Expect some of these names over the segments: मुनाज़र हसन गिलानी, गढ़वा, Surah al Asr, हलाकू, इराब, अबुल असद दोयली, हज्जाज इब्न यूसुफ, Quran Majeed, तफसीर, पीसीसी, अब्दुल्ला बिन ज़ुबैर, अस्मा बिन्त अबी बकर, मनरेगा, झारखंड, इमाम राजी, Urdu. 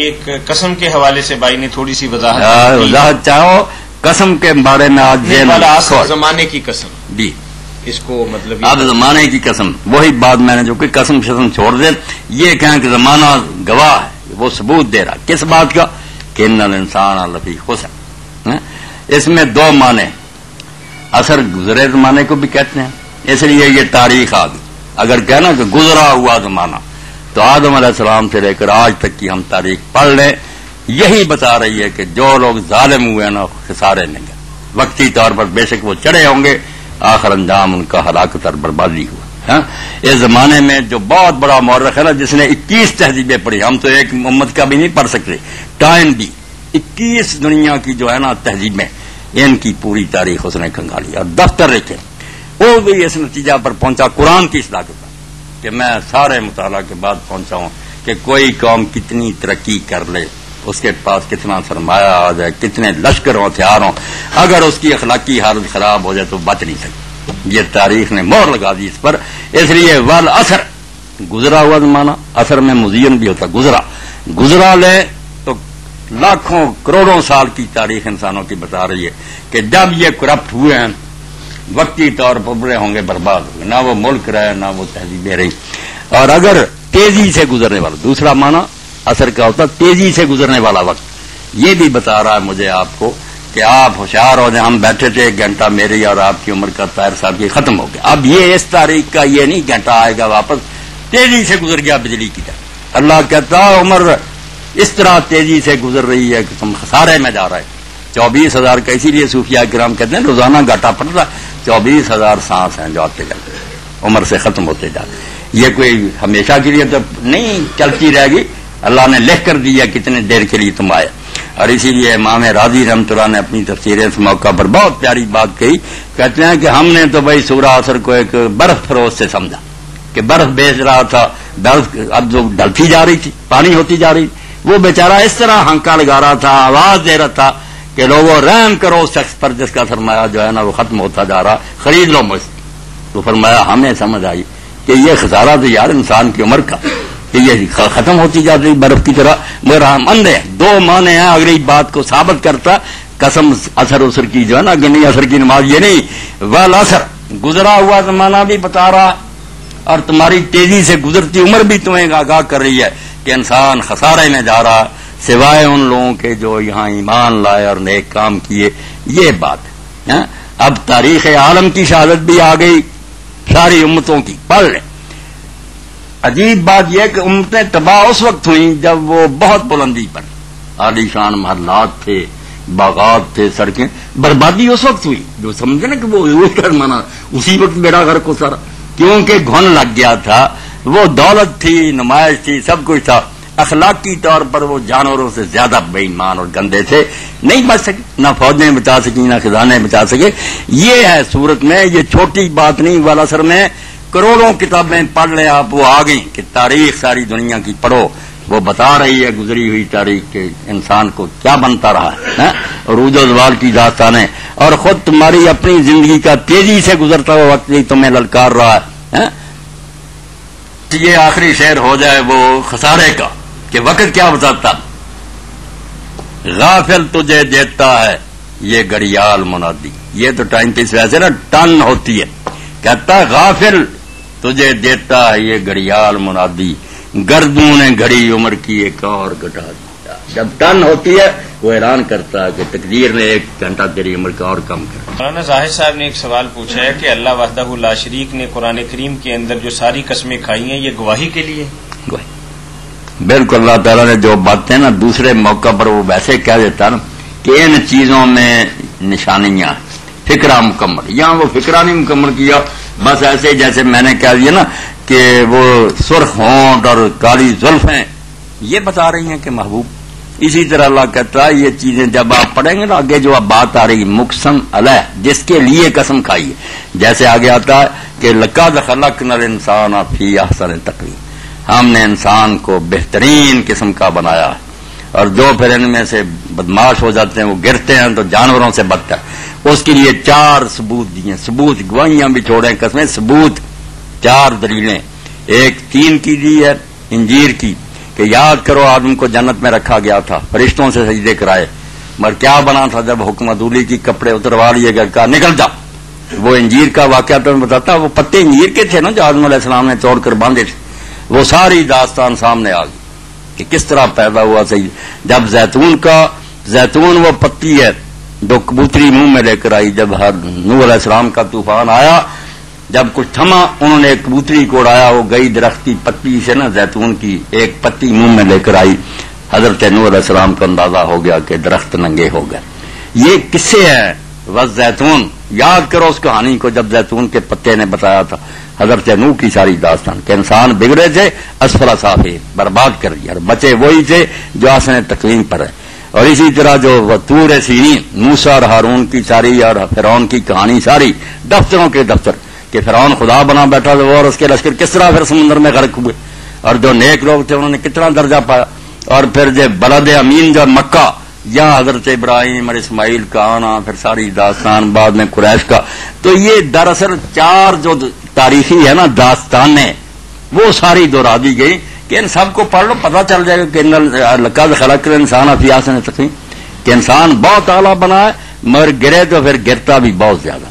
एक कसम के हवाले से भाई ने थोड़ी सी वजाहत चाहो कसम के बारे में आज जमाने की कसम जी इसको मतलब अब जमाने की कसम वही बात मैंने जो कि कसम शसम छोड़ दे ये कहें कि जमाना गवाह है वो सबूत दे रहा किस बात का कि इन्नल इंसान लफी हुस्न इसमें दो माने असर गुजरे जमाने को भी कहते हैं इसलिए ये तारीख आ गई अगर कहना कि गुजरा हुआ जमाना तो आदम अलैहिस्सलाम से लेकर आज तक की हम तारीख पढ़ लें यही बता रही है कि जो लोग जालिम हुए ना खसारे नहीं गए वक्ती तौर पर बेशक वो चढ़े होंगे आखिर अंजाम उनका हलाकत और बर्बादी हुआ है। इस जमाने में जो बहुत बड़ा मौरख है ना जिसने 21 तहजीबें पढ़ी हम तो एक उम्मत का भी नहीं पढ़ सकते टाइम भी 21 दुनिया की जो है ना तहजीबें इनकी पूरी तारीख उसने खंगाली और दफ्तर लिखे वो भी इस नतीजा पर पहुंचा कुरान की इस्लाह के बाद कि मैं सारे मुताला के बाद पहुंचा हूं कि कोई कौम कितनी तरक्की कर ले उसके पास कितना सरमाया आ जाए कितने लश्कर हों हथियार हों अगर उसकी अखलाकी हालत खराब हो जाए तो बच नहीं सकती। ये तारीख ने मोहर लगा दी इस पर इसलिए वल असर गुजरा हुआ जमाना असर में मुजयन भी होता गुजरा गुजरा ले तो लाखों करोड़ों साल की तारीख इंसानों की बता रही है कि जब ये करप्ट हुए हैं वक्ती तौर पर बुरे होंगे बर्बाद होंगे ना वो मुल्क रहे ना वो तहजीबें रही और अगर तेजी से गुजरने वाला दूसरा माना असर क्या होता तेजी से गुजरने वाला वक्त ये भी बता रहा है मुझे आपको कि आप होशियार हो जाए हम बैठे थे एक घंटा मेरी और आपकी उम्र का तायर साहब की खत्म हो गया अब ये इस तारीख का ये नहीं घंटा आएगा वापस तेजी से गुजर गया बिजली की तरह। अल्लाह कहता है उम्र इस तरह तेजी से गुजर रही है कि तुम खसारे में जा रहे 24,000 का इसीलिए सूफिया किराम कहते हैं रोजाना घाटा पड़ रहा 24,000 सांस हैं जो आते जाते उम्र से खत्म होते जाते ये कोई हमेशा के लिए तो नहीं चलती रहेगी अल्लाह ने लिख कर दिया कितने देर के लिए तुम आए और इसीलिए इमाम राजी रहमतुल्लाह ने अपनी तफसीर इस मौका पर बहुत प्यारी बात कही कहते हैं कि हमने तो भाई सूरह असर को एक बर्फ फरोश से समझा कि बर्फ बेच रहा था बर्फ अब जो ढलती जा रही थी पानी होती जा रही वो बेचारा इस तरह हंका लगा रहा था आवाज दे रहा था कि लोगों रहम करो उस शख्स पर जिसका सरमाया जो है ना वो खत्म होता जा रहा खरीद लो मुझ तो फरमाया हमें समझ आई कि ये खसारा तो यार इंसान की उम्र का कि ये खत्म होती जा रही बर्फ की तरह मगर हम अंधे दो माने हैं अगली बात को साबित करता कसम असर उसर की जो है ना गनी असर की नमाज ये नहीं वल असर गुजरा हुआ जमाना भी बता रहा और तुम्हारी तेजी से गुजरती उम्र भी तुम्हें आगाह कर रही है कि इंसान खसारे में जा रहा सिवाय उन लोगों के जो यहाँ ईमान लाए और नेक काम किए ये बात है। अब तारीख आलम की शहादत भी आ गई सारी उम्मतों की पढ़ लें अजीब बात यह कि उम्मतें तबाह उस वक्त हुई जब वो बहुत बुलंदी पर आलीशान महल्लात थे बागात थे सड़कें बर्बादी उस वक्त हुई जो समझे ना कि वो कर माना उसी वक्त मेरा घर को सारा क्योंकि घुन लग गया था वो दौलत थी नुमाइश थी सब कुछ था अखलाकी तौर पर वो जानवरों से ज्यादा बेईमान और गंदे थे नहीं बच सके ना फौजें बचा सकी ना खजाने बचा सके। ये है सूरत में ये छोटी बात नहीं वाला सर में करोड़ों किताबें पढ़ लें आप वो आ गई कि तारीख सारी दुनिया की पढ़ो वो बता रही है गुजरी हुई तारीख के इंसान को क्या बनता रहा है रूज ज़वाल की दास्तानें और खुद तुम्हारी अपनी जिंदगी का तेजी से गुजरता हुआ वक्त ही तुम्हें ललकार रहा है। ये आखिरी शेर हो जाए वो खसारे का कि वक्त क्या बताता गाफिल तुझे देता है ये घड़ियाल मुनादी ये तो टाइम पीस वैसे ना टन होती है कहता है गाफिल तुझे देता है ये घड़ियाल मुनादी गर्दों ने घड़ी उम्र की एक और घटा दिया जब टन होती है वो ऐलान करता है कि तकदीर ने एक घंटा तेरी उम्र का और कम कर। मौलाना जाहिद साहब ने एक सवाल पूछा है कि अल्लाह वहदहू ला शरीक ने कुरान करीम के अंदर जो सारी कस्में खाई हैं ये गवाही के लिए बिल्कुल अल्लाह ताला ने जो बातें ना दूसरे मौका पर वो वैसे कह देता ना कि इन चीजों में निशानियां फिक्रा मुकम्मल यहाँ वो फिक्रा नहीं मुकम्मल किया बस ऐसे जैसे मैंने कह दिया ना कि वो सुर्ख होंठ और काली जुल्फें ये बता रही हैं कि महबूब इसी तरह अल्लाह कहता है ये चीजें जब आप पढ़ेंगे ना आगे जो आप बात आ रही मुकसम अलह जिसके लिए कसम खाई जैसे आगे आता है कि लक़द ख़लक़नल इंसाना फ़ी अहसनि तक़वीम हमने इंसान को बेहतरीन किस्म का बनाया है और जो फिर इनमें से बदमाश हो जाते हैं वो गिरते हैं तो जानवरों से बदतर उसके लिए चार सबूत दिए सबूत गवाहियां भी छोड़े कसमें सबूत चार दलीलें एक तीन की दी है इंजीर की कि याद करो आदम को जन्नत में रखा गया था, फरिश्तों से सजदे कराए, मगर क्या बना था जब हुकमत उली की कपड़े उतरवा लिए गए, कहा निकल जा। वो इंजीर का वाकया तो मैं बताता, वो पत्ते इंजीर के थे ना जो आदम अलैहिस्सलाम ने तोड़ कर बांधे थे, वो सारी दास्तान सामने आ गई कि किस तरह पैदा हुआ सही। जब जैतून वो पत्ती है जो कबूतरी मुंह में लेकर आई, जब नूह अलैहिस्सलाम का तूफान आया, जब कुछ थमा, उन्होंने एक कबूतरी को उड़ाया, वो गई दरख्ती पत्ती से ना जैतून की एक पत्ती मुंह में लेकर आई। हजरत नूह अलैहिस्सलाम को अंदाजा हो गया कि दरख्त नंगे हो गए। ये किस्से हैं वज जैतून, याद करो उस कहानी को जब जैतून के पत्ते ने बताया था हजरत नूह की सारी दास्तान के। इंसान बिगड़े थे, असफला साफी बर्बाद कर दिया, बचे वही थे जो आसन तकलीम पर है। और इसी तरह जो वतूर सीन, मूसा और हारून की सारी और फिरौन की कहानी सारी, दफ्तरों के दफ्तर कि फिरौन खुदा बना बैठा था वो और उसके लश्कर किस तरह फिर समुद्र में गर्क हुए, और जो नेक लोग थे उन्होंने कितना दर्जा पाया। और फिर जो बलद अमीन जो मक्का, यहाँ हजरत इब्राहिम और इस्माइल का आना, फिर सारी दास्तान बाद में कुरैश का। तो ये दरअसल चार जो तारीखी है ना दास्तानें, वो सारी दोहरा दी गई कि इन सबको पढ़ लो, पता चल जाएगा कि लक़द ख़लक़ना इंसान फ़ी अहसन तक़वीम, कि इंसान बहुत आला बना है मगर गिरे तो फिर गिरता भी बहुत ज्यादा।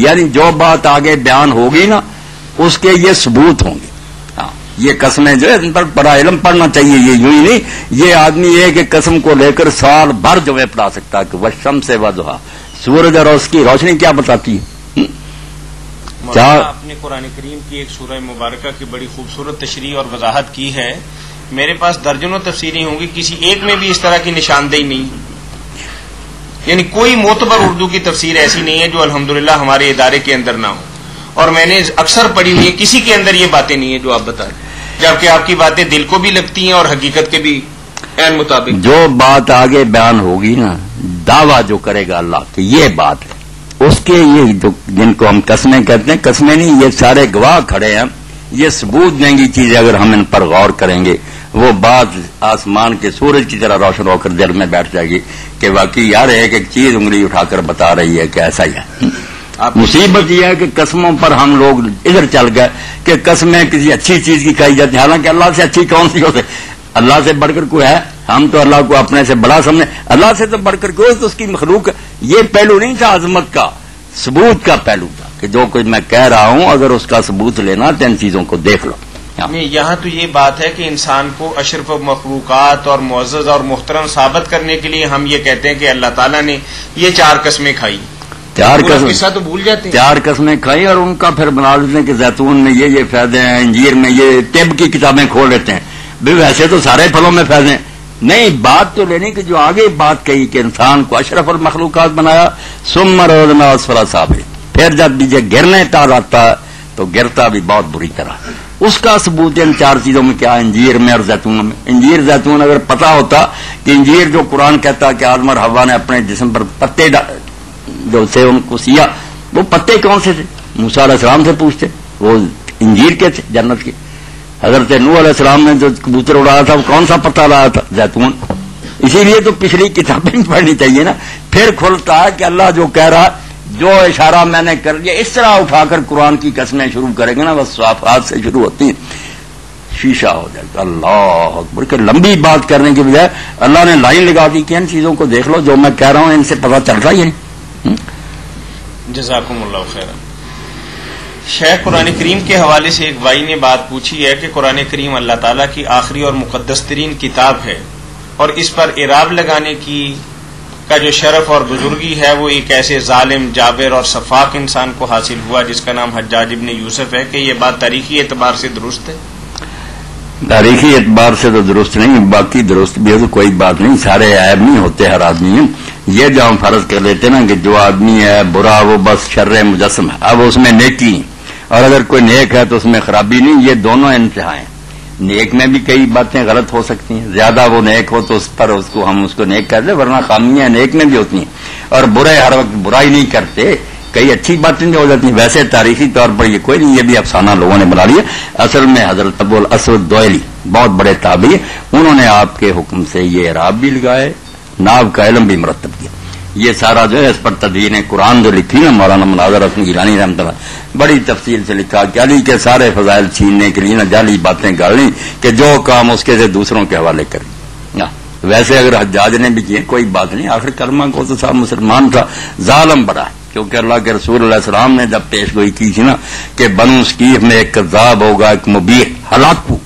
यानी जो बात आगे बयान होगी ना उसके ये सबूत होंगे। हाँ, ये कसमें जो है इन पर बड़ा इलम पढ़ना चाहिए, ये यूं ही नहीं, ये आदमी एक एक कसम को लेकर साल भर जो है पढ़ा सकता है कि वशम से वजहा, सूरज और उसकी रोशनी क्या बताती है। आपने कुरान करीम की एक सूरह मुबारका की बड़ी खूबसूरत तशरीह और वजाहत की है। मेरे पास दर्जनों तफसीरें होंगी, किसी एक में भी इस तरह की निशानदेही नहीं, यानी कोई मोतबर उर्दू की तफसीर ऐसी नहीं है जो अल्हम्दुलिल्लाह हमारे इदारे के अंदर ना हो, और मैंने अक्सर पढ़ी हुई है, किसी के अंदर ये बातें नहीं है जो आप बता रहे, जबकि आपकी बातें दिल को भी लगती हैं और हकीकत के भी ऐन मुताबिक। जो बात आगे बयान होगी ना, दावा जो करेगा अल्लाह की ये बात है, उसके ये जो जिनको हम कसमें कहते हैं, कसमें नहीं, ये सारे गवाह खड़े हैं, ये सबूत देंगी चीजें अगर हम इन पर गौर करेंगे। वो बात आसमान के सूरज की तरह रोशन होकर दिल में बैठ जाएगी कि वाकई यार एक एक चीज उंगली उठाकर बता रही है कि ऐसा ही है। आप मुसीबत यह है कि कसमों पर हम लोग इधर चल गए कि कसमें किसी अच्छी चीज की कही जाती है, हालांकि अल्लाह से अच्छी कौन सी हो सकती, अल्लाह से बढ़कर कोई है? हम तो अल्लाह को अपने से बड़ा समझे, अल्लाह से तो बढ़कर कोई तो उसकी मखलूक। ये पहलू नहीं था अजमत का, सबूत का पहलू था कि जो कुछ मैं कह रहा हूं अगर उसका सबूत लेना तो इन चीजों को देख लो। यहाँ तो ये बात है कि इंसान को अशरफ मखलूकात और मुअज़्ज़ज़ और मुहतरम साबित करने के लिए हम ये कहते हैं कि अल्लाह ताला ने ये चार कस्में खाई, चार कसम तो भूल जाते हैं, चार कस्में खाई और उनका फिर बना देते हैं कि जैतून में ये फायदे हैं, इंजीर में ये, तिब की किताबें खोल लेते हैं भी वैसे तो सारे फलों में फायदे हैं। नहीं, बात तो लेने की जो आगे बात कही कि इंसान को अशरफ और मखलूकात बनाया, सुम्मा रदना असफला साफिल, फिर जब ये गिरने ताल आता तो गिरता भी बहुत बुरी तरह। उसका सबूत इन चार चीजों में क्या है, इंजीर में और जैतून में। इंजीर जैतून अगर पता होता कि इंजीर जो कुरान कहता है कि आदम और हवा ने अपने जिस्म पर पत्ते जो से उनको सिया, वो पत्ते कौन से थे? मूसा अलैहिस्सलाम से पूछते, वो इंजीर के थे जन्नत के। हजरत नूह अलैहिस्सलाम ने जो कबूतर उड़ाया था वो कौन सा पत्ता लाया था? जैतून। इसीलिए तो पिछली किताबें पढ़नी चाहिए ना, फिर खुलता है कि अल्लाह जो कह रहा है, जो इशारा मैंने कर दिया, इस तरह उठाकर कुरान की कसमें शुरू करेंगे ना, बस साफात से शुरू होती है, शीशा हो जाएगा। अल्लाह अकबर के लंबी बात करने के बजाय अल्लाह ने लाइन लगा दी कि इन चीजों को देख लो, जो मैं कह रहा हूं इनसे पता चल रहा है। जज़ाकुमुल्लाह खैर। शेख, कुरान करीम के हवाले से एक भाई ने बात पूछी है कि कुरान करीम अल्लाह ताला की आखिरी और मुकद्दस तरीन किताब है, और इस पर इराब लगाने की का जो शरफ और बुजुर्गी है वो एक ऐसे जालिम, जाबिर और सफाक इंसान को हासिल हुआ जिसका नाम हज्जाज इब्न यूसुफ है, कि ये बात तारीखी एतबार से दुरुस्त है? तारीखी एतबार से तो दुरुस्त नहीं, बाकी दुरुस्त भी है तो कोई बात नहीं, सारे ऐब नहीं होते हर आदमी। ये जो हम फर्ज कर लेते ना कि जो आदमी है बुरा वो बस शर्र मुजस्सम है, अब उसमें नेकी, और अगर कोई नेक है तो उसमें खराबी नहीं, ये दोनों इंतहाएं। नेक में भी कई बातें गलत हो सकती हैं, ज्यादा वो नेक हो तो उस पर उसको हम उसको नेक कर दे, वरना खामियां नेक में भी होती हैं। और बुरे हर वक्त बुराई नहीं करते, कई अच्छी बातें भी हो जाती हैं। वैसे तारीखी तौर पर ये कोई नहीं, ये भी अफसाना लोगों ने बना लिया। असल में हजरत अबुल असद दोयली बहुत बड़े ताबी, उन्होंने आपके हुक्म से ये इराब भी लगाए, नाव का इलम भी मरतब किया। ये सारा जो है इस पर तदवीन कुरान जो लिखी ना मौलाना मुनाज़र हसन गिलानी रहमतुल्लाह बड़ी तफसील से लिखा, जाली के सारे फजाइल छीनने के लिए ना जाली बातें गाली कि जो काम उसके से दूसरों के हवाले करें ना। वैसे अगर हज्जाज ने भी किए कोई बात नहीं, आखिर कलमा को तो साहब मुसलमान था, जालिम बड़ा है, क्योंकि अल्लाह के रसूल अलैहि सलाम ने जब पेशगोई की थी ना कि बनु सकीफ में एक कज़्ज़ाब होगा, एक मुबीह हलाकू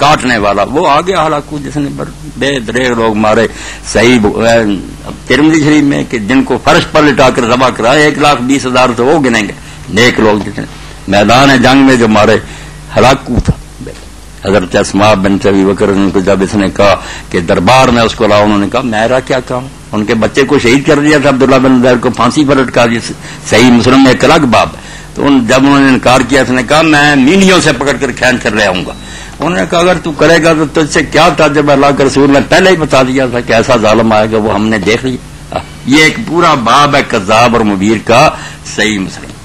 काटने वाला, वो आ गया हलाकू जिसने बेदरेग लोग मारे। सही तिरमिज़ी शरीफ में कि जिनको फर्श पर लिटाकर ज़बह कराया 1,20,000 तो वो गिनेंगे नेक लोग जितने मैदान जंग में जो मारे, हलाकू था। हजरत अस्मा बिन्त अबी बकर को जब इसने कहा कि दरबार में उसको लाओ, उन्होंने कहा मेरा क्या काम, उनके बच्चे को शहीद कर दिया था, अब्दुल्ला बिन ज़ुबैर को फांसी पर लटका दिया, सही मुस्लिम में एक अलग बाब। तो जब उन्होंने इनकार किया इसने कहा मैं मीनियों से पकड़कर खैन कर ले आऊंगा। उन्होंने कहा अगर तू करेगा तो तुझसे क्या था, जब अल्लाह के रसूल ने पहले ही बता दिया था कि ऐसा जालिम आएगा, वो हमने देख लिया। ये एक पूरा बाब है कज़्ज़ाब और मुबीर का सही मुस्लिम।